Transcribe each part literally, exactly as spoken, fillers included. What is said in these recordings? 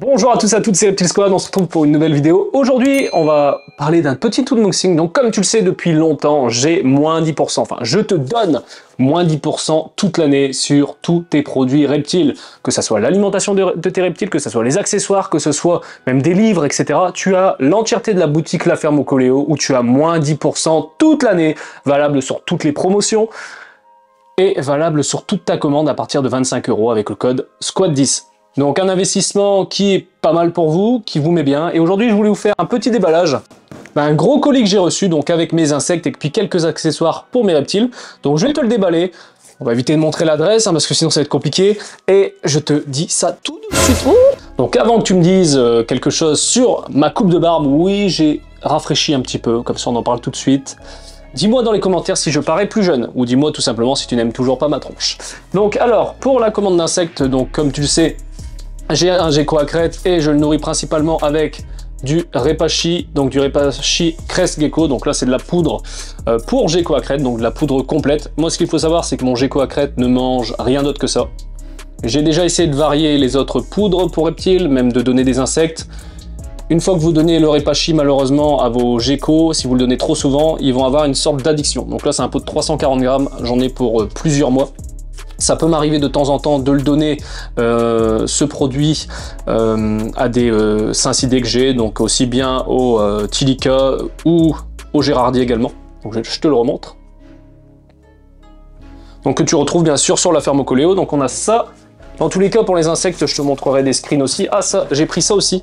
Bonjour à tous et à toutes, c'est Reptile Squad, on se retrouve pour une nouvelle vidéo. Aujourd'hui, on va parler d'un petit unboxing. Donc comme tu le sais, depuis longtemps, j'ai moins dix pour cent, enfin je te donne moins dix pour cent toute l'année sur tous tes produits reptiles. Que ce soit l'alimentation de, de tes reptiles, que ce soit les accessoires, que ce soit même des livres, et cetera. Tu as l'entièreté de la boutique La Ferme aux Coléos où tu as moins dix pour cent toute l'année, valable sur toutes les promotions et valable sur toute ta commande à partir de vingt-cinq euros avec le code SQUAD dix. Donc un investissement qui est pas mal pour vous, qui vous met bien. Et aujourd'hui, je voulais vous faire un petit déballage d'un gros colis que j'ai reçu, donc avec mes insectes et puis quelques accessoires pour mes reptiles. Donc je vais te le déballer. On va éviter de montrer l'adresse, hein, parce que sinon ça va être compliqué. Et je te dis ça tout de suite. Donc avant que tu me dises quelque chose sur ma coupe de barbe, oui, j'ai rafraîchi un petit peu, comme ça on en parle tout de suite. Dis-moi dans les commentaires si je parais plus jeune, ou dis-moi tout simplement si tu n'aimes toujours pas ma tronche. Donc alors, pour la commande d'insectes, donc comme tu le sais, j'ai un gecko à crête et je le nourris principalement avec du Repashy, donc du Repashy Crested Gecko. Donc là, c'est de la poudre pour gecko à crête, donc de la poudre complète. Moi, ce qu'il faut savoir, c'est que mon gecko à crête ne mange rien d'autre que ça. J'ai déjà essayé de varier les autres poudres pour reptiles, même de donner des insectes. Une fois que vous donnez le Repashy, malheureusement, à vos geckos, si vous le donnez trop souvent, ils vont avoir une sorte d'addiction. Donc là, c'est un pot de trois cent quarante grammes, j'en ai pour plusieurs mois. Ça peut m'arriver de temps en temps de le donner, euh, ce produit, euh, à des euh, syncidés que j'ai, donc aussi bien au euh, Tiliqua ou au Gérardier également. Donc je, je te le remontre. Donc que tu retrouves bien sûr sur La Ferme aux Coléos. Donc on a ça. Dans tous les cas, pour les insectes, je te montrerai des screens aussi. Ah ça, j'ai pris ça aussi.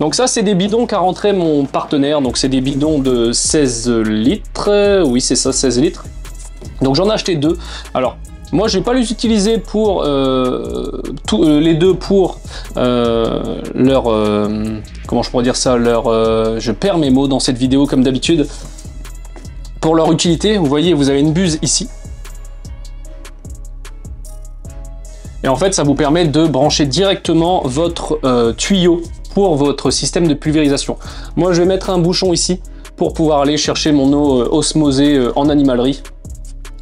Donc ça, c'est des bidons qu'a rentré mon partenaire. Donc c'est des bidons de seize litres. Oui, c'est ça, seize litres. Donc j'en ai acheté deux. Alors... moi, je ne vais pas les utiliser pour euh, tout, euh, les deux pour euh, leur euh, comment je pourrais dire ça leur euh, je perds mes mots dans cette vidéo comme d'habitude. Pour leur utilité, vous voyez, vous avez une buse ici. Et en fait, ça vous permet de brancher directement votre euh, tuyau pour votre système de pulvérisation. Moi, je vais mettre un bouchon ici pour pouvoir aller chercher mon eau euh, osmosée euh, en animalerie.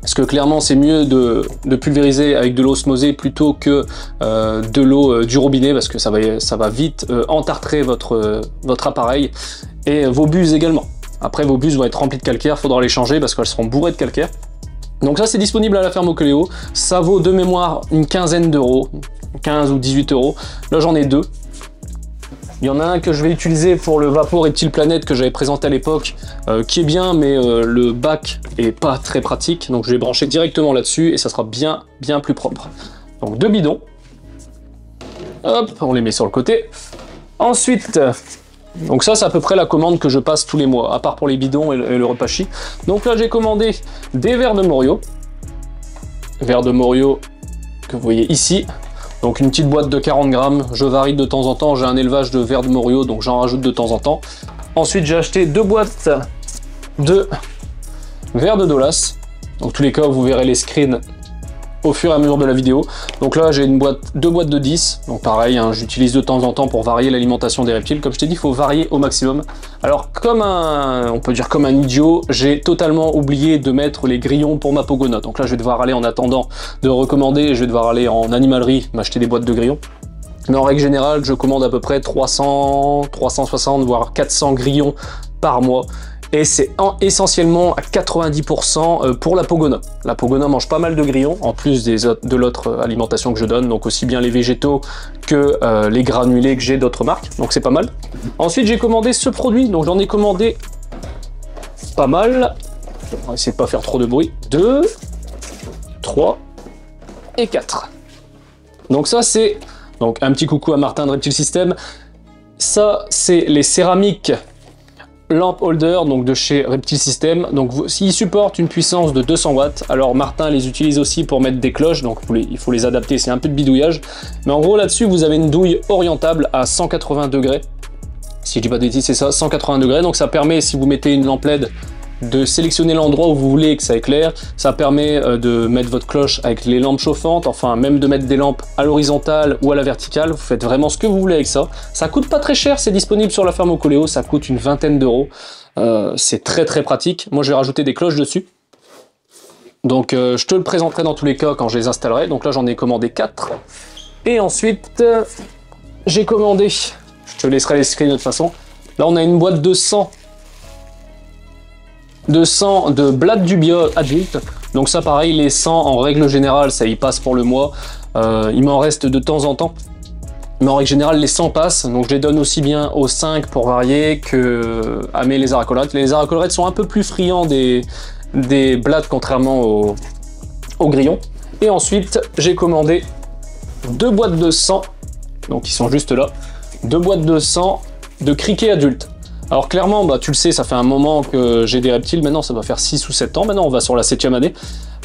Parce que clairement, c'est mieux de, de pulvériser avec de l'eau osmosée plutôt que euh, de l'eau euh, du robinet, parce que ça va, ça va vite euh, entartrer votre, euh, votre appareil et vos buses également. Après, vos buses vont être remplies de calcaire, il faudra les changer parce qu'elles seront bourrées de calcaire. Donc ça, c'est disponible à La Ferme aux Coléos. Ça vaut de mémoire une quinzaine d'euros, quinze ou dix-huit euros. Là, j'en ai deux. Il y en a un que je vais utiliser pour le Vapo Reptile Planète que j'avais présenté à l'époque, euh, qui est bien, mais euh, le bac est pas très pratique. Donc je vais brancher directement là-dessus et ça sera bien, bien plus propre. Donc deux bidons. Hop, on les met sur le côté. Ensuite, donc ça, c'est à peu près la commande que je passe tous les mois, à part pour les bidons et le, et le Repashy. Donc là, j'ai commandé des verres de Morio. Verres de Morio que vous voyez ici. Donc une petite boîte de quarante grammes, je varie de temps en temps, j'ai un élevage de vers de Morio, donc j'en rajoute de temps en temps. Ensuite, j'ai acheté deux boîtes de vers de Dolas. Donc tous les cas, vous verrez les screens au fur et à mesure de la vidéo. Donc là, j'ai une boîte, deux boîtes de dix. Donc pareil, hein, j'utilise de temps en temps pour varier l'alimentation des reptiles. Comme je t'ai dit, il faut varier au maximum. Alors comme un, on peut dire comme un idiot, j'ai totalement oublié de mettre les grillons pour ma pogona. Donc là, je vais devoir aller en attendant de recommander. Je vais devoir aller en animalerie m'acheter des boîtes de grillons. Mais en règle générale, je commande à peu près trois cents, trois cent soixante, voire quatre cents grillons par mois. Et c'est essentiellement à quatre-vingt-dix pour cent pour la pogona. La pogona mange pas mal de grillons, en plus des autres, de l'autre alimentation que je donne, donc aussi bien les végétaux que euh, les granulés que j'ai d'autres marques, donc c'est pas mal. Ensuite, j'ai commandé ce produit, donc j'en ai commandé pas mal. On va essayer de pas faire trop de bruit. deux, trois et quatre. Donc ça, c'est donc un petit coucou à Martin de Reptile System. Ça, c'est les céramiques lamp holder, donc de chez Reptile System. Donc ils supportent une puissance de deux cents watts. Alors Martin les utilise aussi pour mettre des cloches, donc vous les, il faut les adapter, c'est un peu de bidouillage, mais en gros là dessus vous avez une douille orientable à cent quatre-vingts degrés, si je dis pas de bêtises, c'est ça, cent quatre-vingts degrés. Donc ça permet, si vous mettez une lampe L E D, de sélectionner l'endroit où vous voulez que ça éclaire. Ça permet de mettre votre cloche avec les lampes chauffantes, enfin même de mettre des lampes à l'horizontale ou à la verticale. Vous faites vraiment ce que vous voulez avec ça. Ça coûte pas très cher, c'est disponible sur La Ferme aux Coléos, ça coûte une vingtaine d'euros. Euh, c'est très très pratique. Moi je vais rajouter des cloches dessus. Donc euh, je te le présenterai dans tous les cas quand je les installerai. Donc là j'en ai commandé quatre. Et ensuite, j'ai commandé. Je te laisserai les screens de toute façon. Là, on a une boîte de sang. De sang de blattes du bio adulte. Donc ça, pareil, les sangs, en règle générale, ça y passe pour le mois. Euh, il m'en reste de temps en temps. Mais en règle générale, les sangs passent. Donc je les donne aussi bien aux cinq pour varier que à mes lézards à collerette. Les lézards à collerette sont un peu plus friands des, des blattes, contrairement aux, aux grillons. Et ensuite, j'ai commandé deux boîtes de sang. Donc ils sont juste là. Deux boîtes de sang de criquets adultes. Alors clairement, bah, tu le sais, ça fait un moment que j'ai des reptiles. Maintenant, ça doit faire six ou sept ans. Maintenant, on va sur la septième année.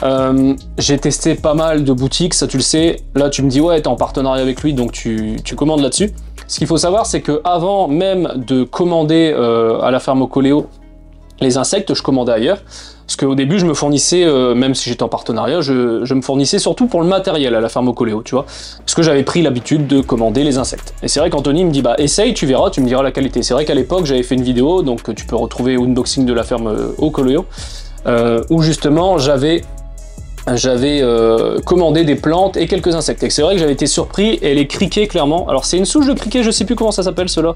Euh, j'ai testé pas mal de boutiques, ça tu le sais. Là, tu me dis, ouais, t'es en partenariat avec lui, donc tu, tu commandes là-dessus. Ce qu'il faut savoir, c'est qu'avant même de commander euh, à la ferme aux Coléos les insectes, je commandais ailleurs. Parce qu'au début, je me fournissais, euh, même si j'étais en partenariat, je, je me fournissais surtout pour le matériel à la ferme aux Coléos, tu vois. Parce que j'avais pris l'habitude de commander les insectes. Et c'est vrai qu'Anthony me dit, bah essaye, tu verras, tu me diras la qualité. C'est vrai qu'à l'époque, j'avais fait une vidéo, donc tu peux retrouver unboxing de la ferme aux Coléos, euh, où justement, j'avais... J'avais euh, commandé des plantes et quelques insectes. Et c'est vrai que j'avais été surpris, et les criquets, clairement. Alors, c'est une souche de criquets, je sais plus comment ça s'appelle, ceux-là.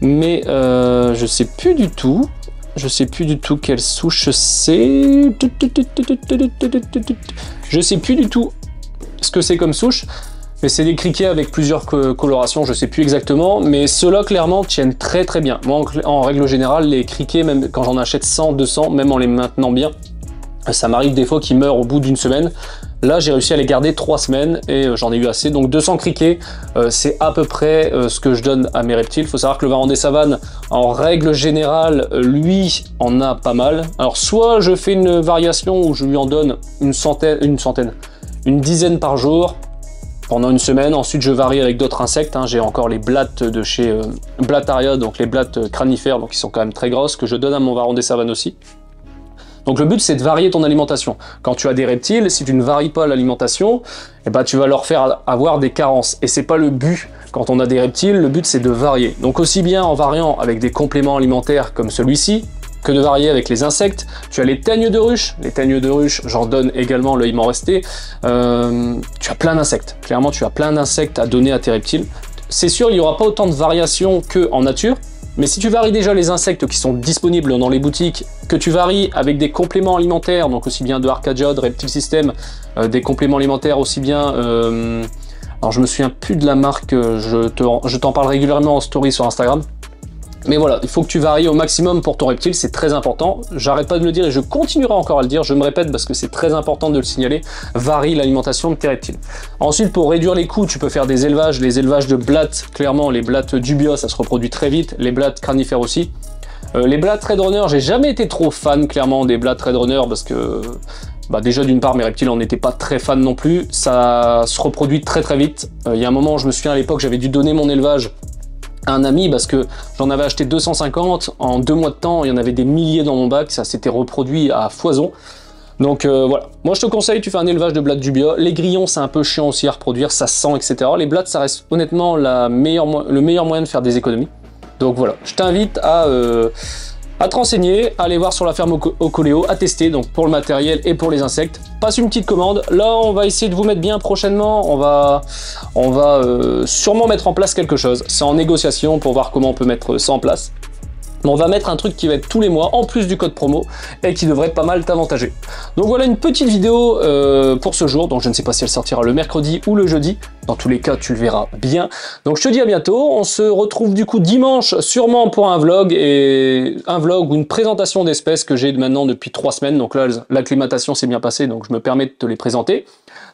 Mais euh, je sais plus du tout. Je sais plus du tout quelle souche c'est. Je sais plus du tout ce que c'est comme souche. Mais c'est des criquets avec plusieurs colorations, je sais plus exactement. Mais ceux-là, clairement, tiennent très très bien. Moi, en, en règle générale, les criquets, même quand j'en achète cent, deux cents, même en les maintenant bien, ça m'arrive des fois qu'ils meurent au bout d'une semaine. Là, j'ai réussi à les garder trois semaines et j'en ai eu assez. Donc deux cents criquets, euh, c'est à peu près euh, ce que je donne à mes reptiles. Il faut savoir que le Varan des Savanes, en règle générale, lui, en a pas mal. Alors soit je fais une variation où je lui en donne une centaine, une centaine, une dizaine par jour pendant une semaine. Ensuite, je varie avec d'autres insectes. Hein. J'ai encore les blattes de chez euh, Blattaria, donc les blattes cranifères, donc qui sont quand même très grosses, que je donne à mon Varan des Savanes aussi. Donc le but, c'est de varier ton alimentation. Quand tu as des reptiles, si tu ne varies pas l'alimentation, eh ben, tu vas leur faire avoir des carences. Et c'est pas le but. Quand on a des reptiles, le but, c'est de varier. Donc aussi bien en variant avec des compléments alimentaires comme celui-ci, que de varier avec les insectes. Tu as les teignes de ruche. Les teignes de ruche, j'en donne également, là, il m'en restait. Euh, tu as plein d'insectes. Clairement, tu as plein d'insectes à donner à tes reptiles. C'est sûr, il n'y aura pas autant de variations qu'en nature. Mais si tu varies déjà les insectes qui sont disponibles dans les boutiques, que tu varies avec des compléments alimentaires, donc aussi bien de Arcadia, de Reptile System, euh, des compléments alimentaires aussi bien... Euh, alors je me souviens plus de la marque, je t'en je t'en parle régulièrement en story sur Instagram. Mais voilà, il faut que tu varies au maximum pour ton reptile, c'est très important. J'arrête pas de le dire et je continuerai encore à le dire, je me répète parce que c'est très important de le signaler. Varie l'alimentation de tes reptiles. Ensuite, pour réduire les coûts, tu peux faire des élevages, les élevages de blattes, clairement, les blattes dubia, ça se reproduit très vite, les blattes cranifères aussi. Euh, les blattes Red Runner, j'ai jamais été trop fan, clairement, des blattes Red Runner parce que... Bah déjà d'une part mes reptiles on n'était pas très fans non plus, ça se reproduit très très vite. Il euh, y a un moment, je me souviens à l'époque, j'avais dû donner mon élevage à un ami parce que j'en avais acheté deux cent cinquante, en deux mois de temps, il y en avait des milliers dans mon bac, ça s'était reproduit à foison. Donc euh, voilà, moi je te conseille, tu fais un élevage de blattes dubia. Les grillons c'est un peu chiant aussi à reproduire, ça sent, et cetera. Les blattes ça reste honnêtement la meilleure, le meilleur moyen de faire des économies. Donc voilà, je t'invite à... Euh, à te renseigner, à aller voir sur la ferme aux Coléos, à tester, donc pour le matériel et pour les insectes. Passe une petite commande. Là, on va essayer de vous mettre bien prochainement. On va, on va euh, sûrement mettre en place quelque chose. C'est en négociation pour voir comment on peut mettre ça en place. Mais on va mettre un truc qui va être tous les mois, en plus du code promo, et qui devrait pas mal t'avantager. Donc voilà une petite vidéo euh, pour ce jour. Donc je ne sais pas si elle sortira le mercredi ou le jeudi. Dans tous les cas, tu le verras bien. Donc je te dis à bientôt. On se retrouve du coup dimanche, sûrement pour un vlog, et un vlog ou une présentation d'espèces que j'ai maintenant depuis trois semaines. Donc là, l'acclimatation s'est bien passée, donc je me permets de te les présenter.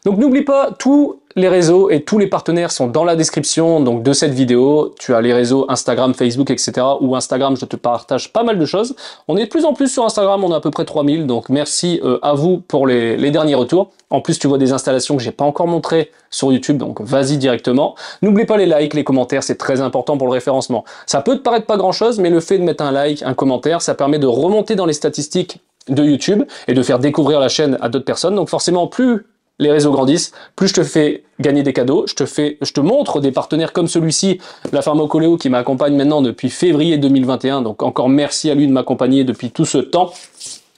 Donc n'oublie pas, tous les réseaux et tous les partenaires sont dans la description donc, de cette vidéo. Tu as les réseaux Instagram, Facebook, et cetera. Ou Instagram, je te partage pas mal de choses. On est de plus en plus sur Instagram, on a à peu près trois mille. Donc merci euh, à vous pour les, les derniers retours. En plus, tu vois des installations que j'ai pas encore montrées sur YouTube, donc vas-y directement. N'oublie pas les likes, les commentaires, c'est très important pour le référencement. Ça peut te paraître pas grand-chose, mais le fait de mettre un like, un commentaire, ça permet de remonter dans les statistiques de YouTube et de faire découvrir la chaîne à d'autres personnes. Donc forcément, plus... les réseaux grandissent, plus je te fais gagner des cadeaux, je te, fais, je te montre des partenaires comme celui-ci, la ferme aux Coléos qui m'accompagne maintenant depuis février deux mille vingt et un, donc encore merci à lui de m'accompagner depuis tout ce temps.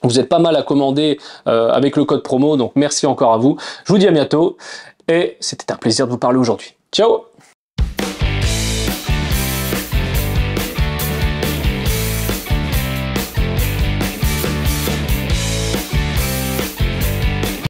Vous êtes pas mal à commander euh, avec le code promo, donc merci encore à vous. Je vous dis à bientôt, et c'était un plaisir de vous parler aujourd'hui. Ciao!